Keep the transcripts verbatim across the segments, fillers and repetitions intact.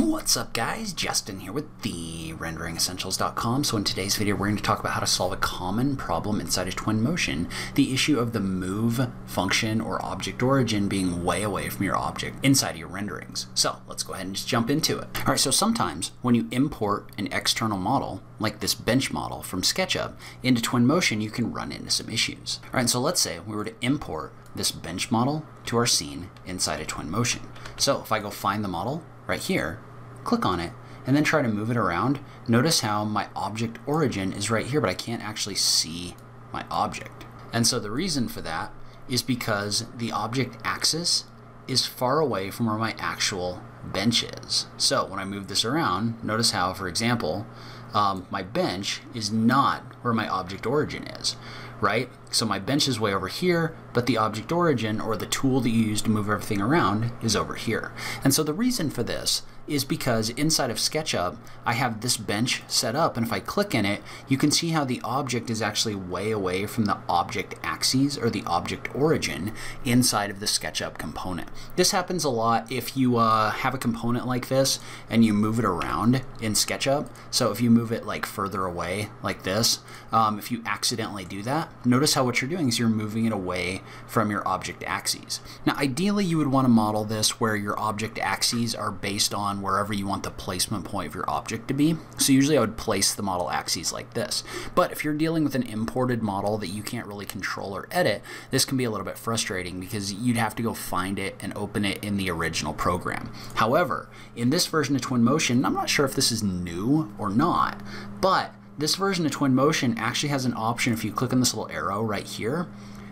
What's up guys, Justin here with the rendering essentials dot com. So in today's video we're going to talk about how to solve a common problem inside of Twinmotion, the issue of the move function or object origin being way away from your object inside of your renderings. So let's go ahead and just jump into it. Alright, so sometimes when you import an external model like this bench model from SketchUp into Twinmotion, you can run into some issues. Alright, so let's say we were to import this bench model to our scene inside of Twinmotion. So if I go find the model right here, click on it, and then try to move it around, notice how my object origin is right here, but I can't actually see my object. And so the reason for that is because the object axis is far away from where my actual bench is. So when I move this around, notice how, for example, um, my bench is not where my object origin is, right? So my bench is way over here, but the object origin, or the tool that you use to move everything around, is over here. And so the reason for this is because inside of SketchUp, I have this bench set up, and if I click in it, you can see how the object is actually way away from the object axes or the object origin inside of the SketchUp component. This happens a lot if you uh, have a component like this and you move it around in SketchUp. So if you move it like further away like this, um, if you accidentally do that, notice how what you're doing is you're moving it away from your object axes. Now ideally you would want to model this where your object axes are based on wherever you want the placement point of your object to be. So usually I would place the model axes like this. But if you're dealing with an imported model that you can't really control or edit, this can be a little bit frustrating because you'd have to go find it and open it in the original program. However, in this version of Twinmotion, I'm not sure if this is new or not, but this version of Twinmotion actually has an option, if you click on this little arrow right here,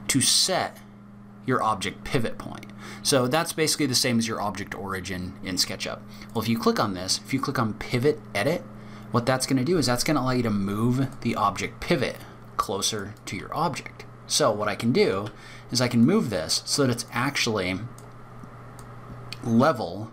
to set your object pivot point. So that's basically the same as your object origin in SketchUp. Well, if you click on this, if you click on pivot edit, what that's gonna do is that's gonna allow you to move the object pivot closer to your object. So what I can do is I can move this so that it's actually level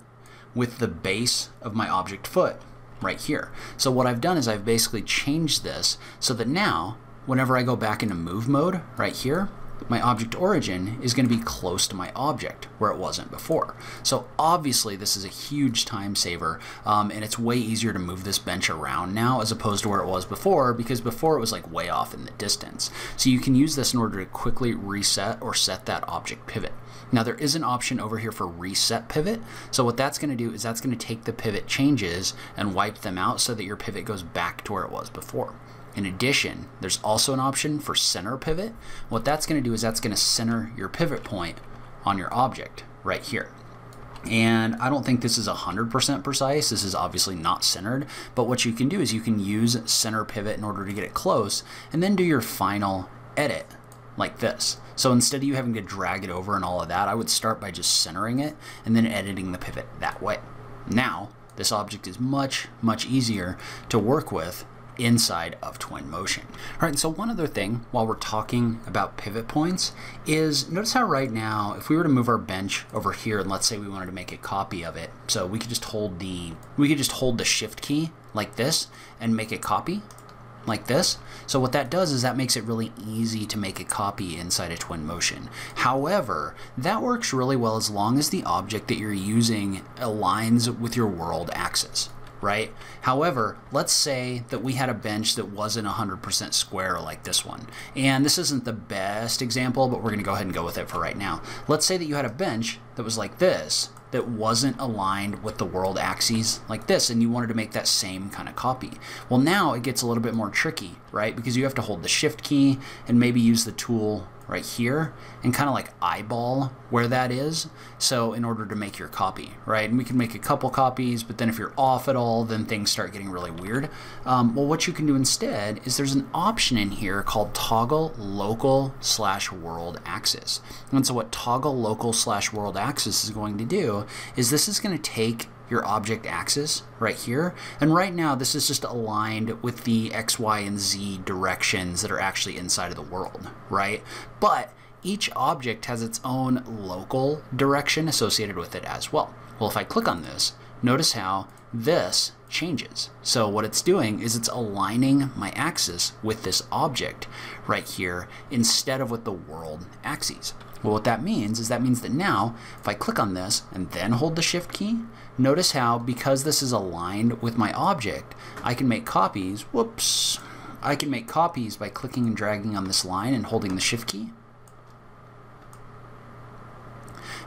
with the base of my object foot right here. So what I've done is I've basically changed this so that now, whenever I go back into move mode right here, my object origin is going to be close to my object where it wasn't before. So obviously this is a huge time saver, um, and it's way easier to move this bench around now as opposed to where it was before, because before it was like way off in the distance. So you can use this in order to quickly reset or set that object pivot. Now there is an option over here for reset pivot. So what that's going to do is that's going to take the pivot changes and wipe them out so that your pivot goes back to where it was before. In addition, there's also an option for center pivot. What that's going to do is that's going to center your pivot point on your object right here. And I don't think this is one hundred percent precise. This is obviously not centered, but what you can do is you can use center pivot in order to get it close and then do your final edit like this. So instead of you having to drag it over and all of that, I would start by just centering it and then editing the pivot that way. Now, this object is much, much easier to work with inside of Twinmotion. Alright, so one other thing while we're talking about pivot points is notice how right now if we were to move our bench over here and let's say we wanted to make a copy of it, so we could just hold the we could just hold the shift key like this and make a copy like this. So what that does is that makes it really easy to make a copy inside of Twinmotion. However, that works really well as long as the object that you're using aligns with your world axis. Right? However, let's say that we had a bench that wasn't one hundred percent square like this one. And this isn't the best example, but we're going to go ahead and go with it for right now. Let's say that you had a bench that was like this, that wasn't aligned with the world axes like this, and you wanted to make that same kind of copy. Well, now it gets a little bit more tricky, right? Because you have to hold the shift key and maybe use the tool right here and kind of like eyeball where that is, so in order to make your copy, right? And we can make a couple copies, but then if you're off at all, then things start getting really weird. Um, well, what you can do instead is there's an option in here called toggle local slash world axis. And so what toggle local slash world axis is going to do is this is going to take your object axis right here, and right now this is just aligned with the X, Y, and Z directions that are actually inside of the world, right? But each object has its own local direction associated with it as well. Well, if I click on this, notice how this changes. So what it's doing is it's aligning my axis with this object right here instead of with the world axes. Well, what that means is that means that now if I click on this and then hold the shift key, notice how because this is aligned with my object, I can make copies. Whoops. I can make copies by clicking and dragging on this line and holding the shift key.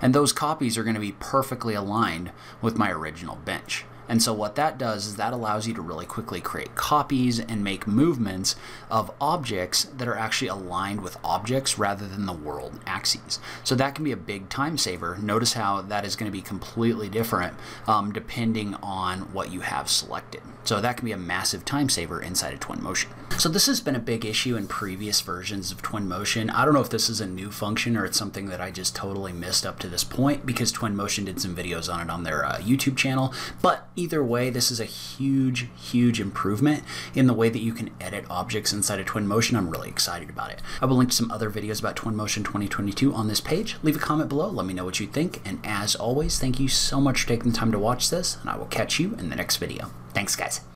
And those copies are going to be perfectly aligned with my original bench. And so what that does is that allows you to really quickly create copies and make movements of objects that are actually aligned with objects rather than the world axes. So that can be a big time saver. Notice how that is going to be completely different um, depending on what you have selected. So that can be a massive time saver inside of Twinmotion. So this has been a big issue in previous versions of Twinmotion. I don't know if this is a new function or it's something that I just totally missed up to this point because Twinmotion did some videos on it on their uh, YouTube channel. But either way, this is a huge, huge improvement in the way that you can edit objects inside of Twinmotion. I'm really excited about it. I will link to some other videos about Twinmotion twenty twenty-two on this page. Leave a comment below. Let me know what you think. And as always, thank you so much for taking the time to watch this, and I will catch you in the next video. Thanks, guys.